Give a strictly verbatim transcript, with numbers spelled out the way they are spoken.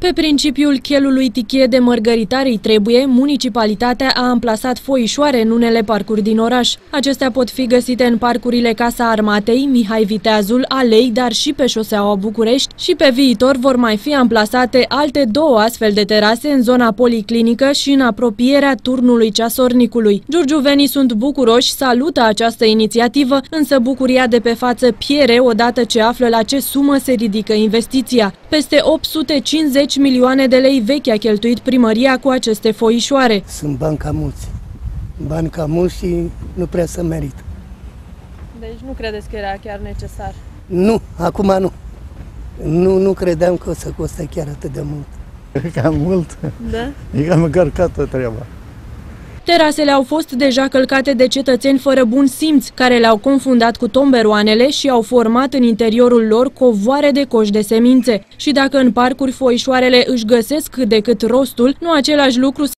Pe principiul chelului tichie de mărgăritarei trebuie, municipalitatea a amplasat foișoare în unele parcuri din oraș. Acestea pot fi găsite în parcurile Casa Armatei, Mihai Viteazul, Alei, dar și pe șoseaua București și pe viitor vor mai fi amplasate alte două astfel de terase în zona policlinică și în apropierea turnului Ceasornicului. Giurgiuvenii sunt bucuroși, salută această inițiativă, însă bucuria de pe față piere odată ce află la ce sumă se ridică investiția. Peste opt sute cincizeci milioane de lei vechi a cheltuit primăria cu aceste foișoare. Sunt bani ca mulți. Bani ca mulți și nu prea se merită. Deci nu credeți că era chiar necesar? Nu, acum nu. Nu, nu credeam că o să costă chiar atât de mult. E cam mult. Da? E cam încărcată treaba. Terasele au fost deja călcate de cetățeni fără bun simț, care le-au confundat cu tomberoanele și au format în interiorul lor covoare de coși de semințe. Și dacă în parcuri foișoarele își găsesc cât de cât rostul, nu același lucru